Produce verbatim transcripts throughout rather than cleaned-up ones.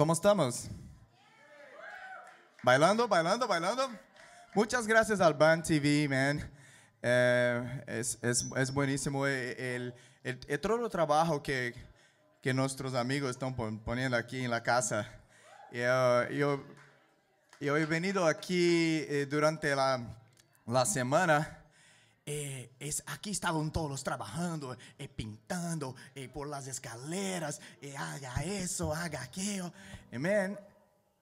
¿Cómo estamos? Bailando, bailando, bailando. Muchas gracias al Band T V, man. Eh, es, es, es buenísimo el, el, el todo el trabajo que, que nuestros amigos están poniendo aquí en la casa. Yo, yo, yo he venido aquí eh, durante la, la semana. Eh, es, aquí estaban todos trabajando, eh, pintando eh, por las escaleras, eh, haga eso, haga aquello. Amén.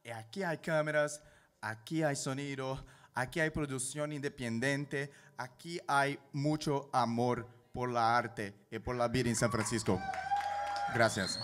Eh, aquí hay cámaras, aquí hay sonido, aquí hay producción independiente, aquí hay mucho amor por la arte y por la vida en San Francisco. Gracias.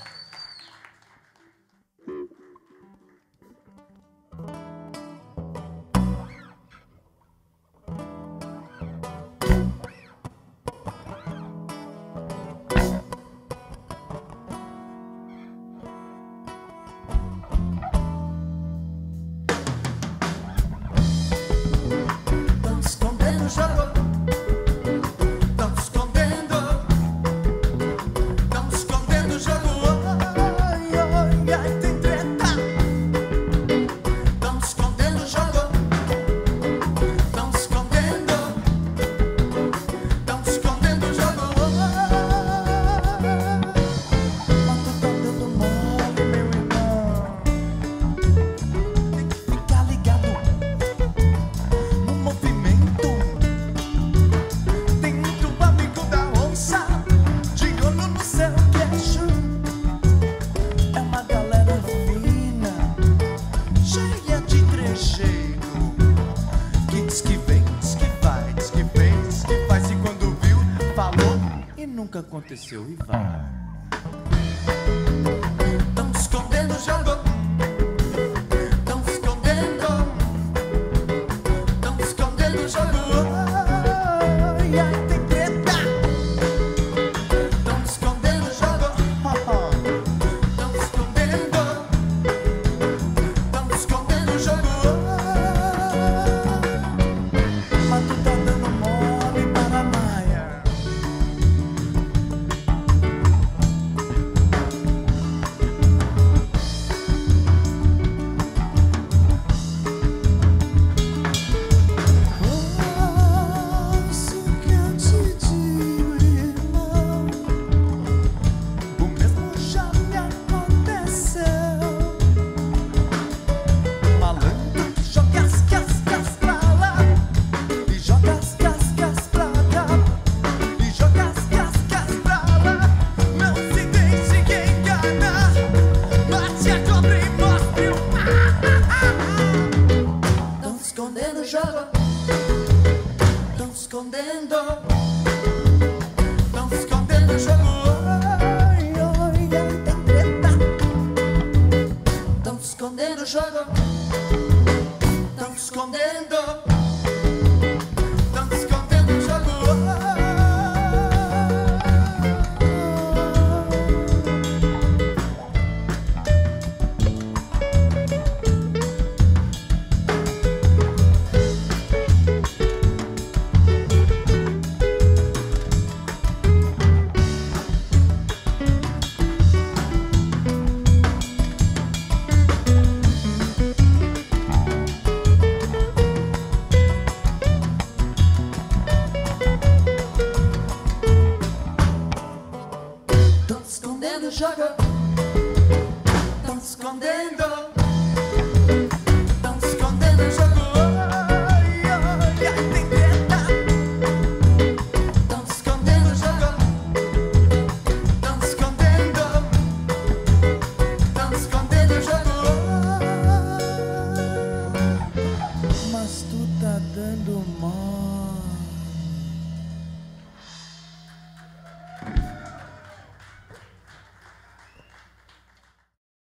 Aconteceu e vai.